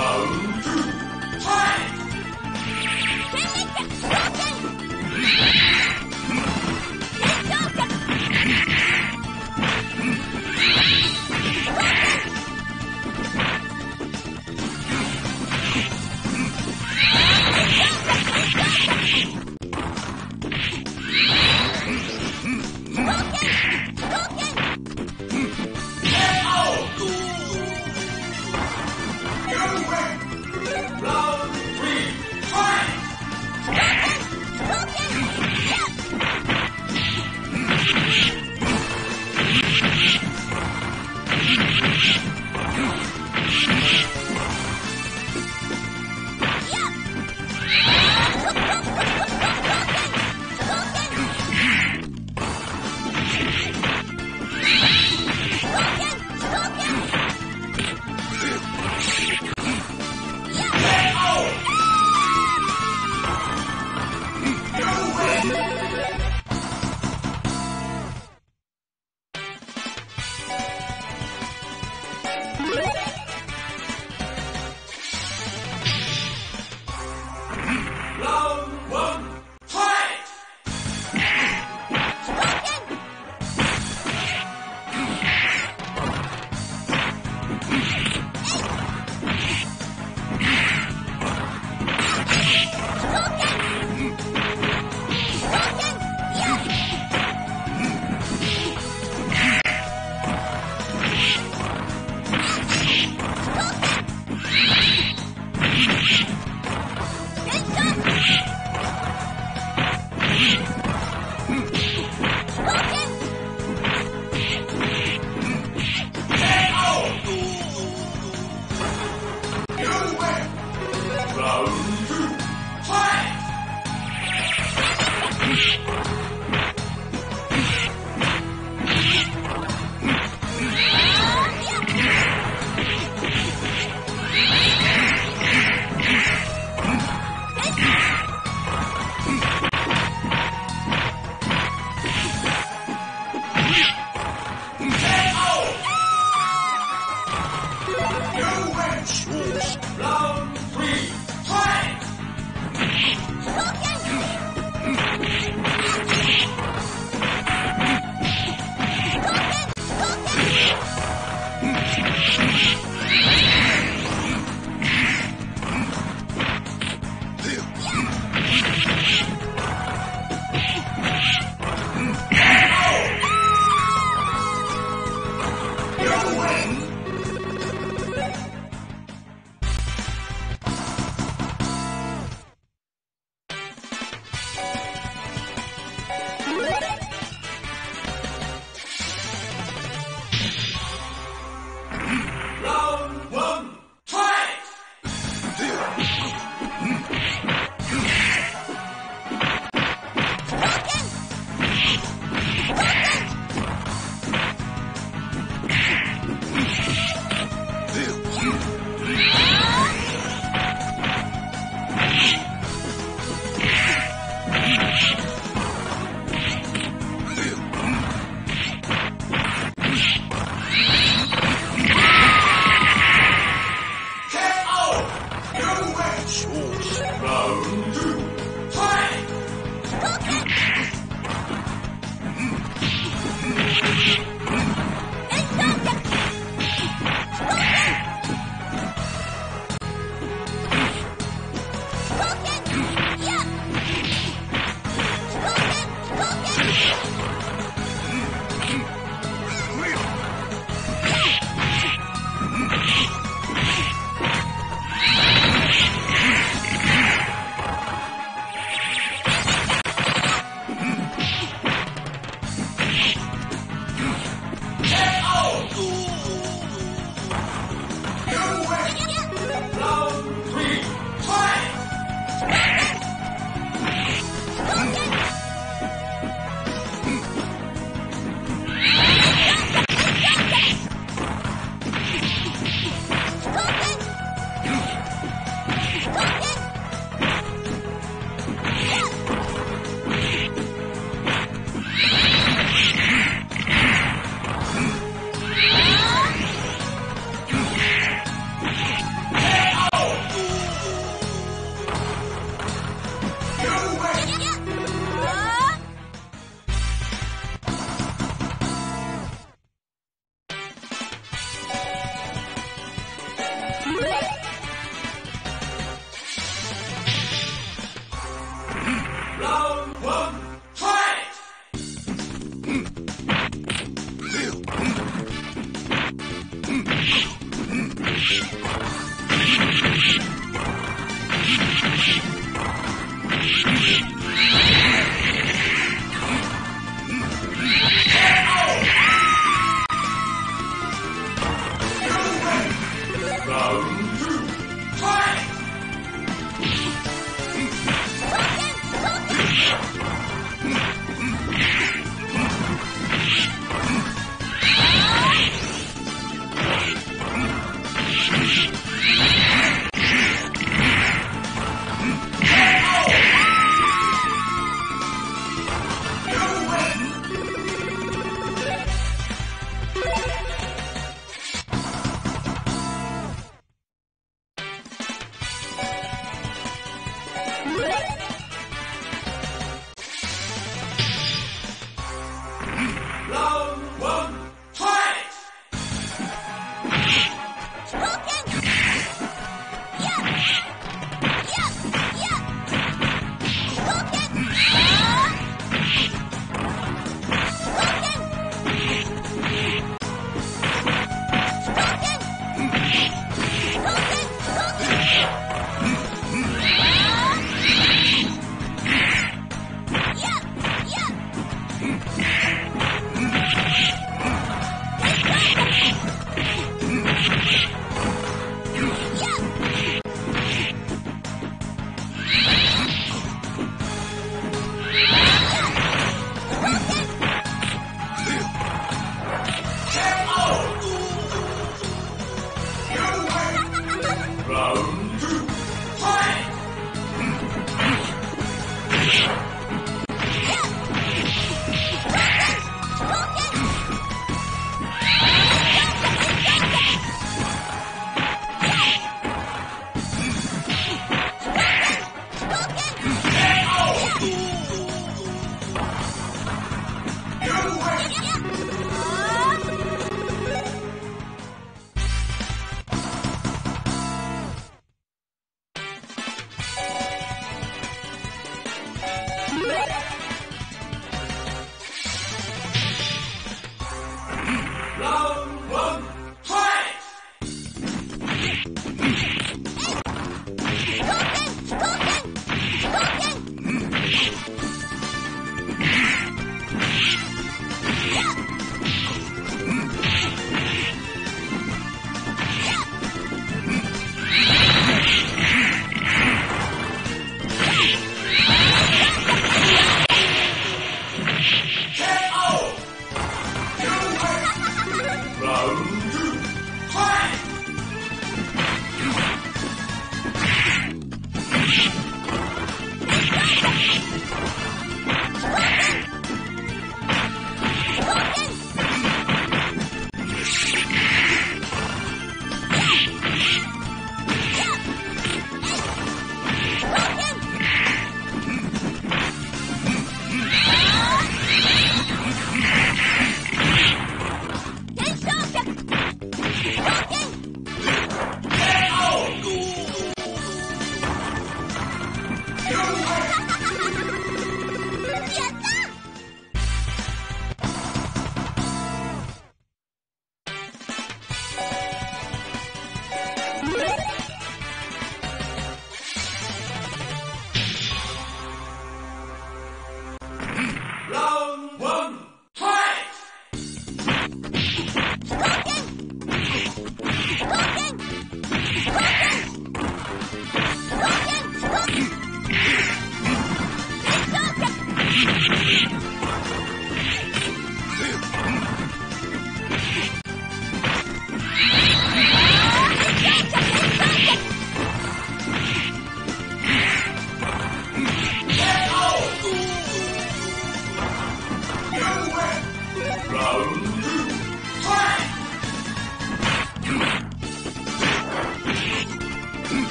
Round two, fight!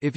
If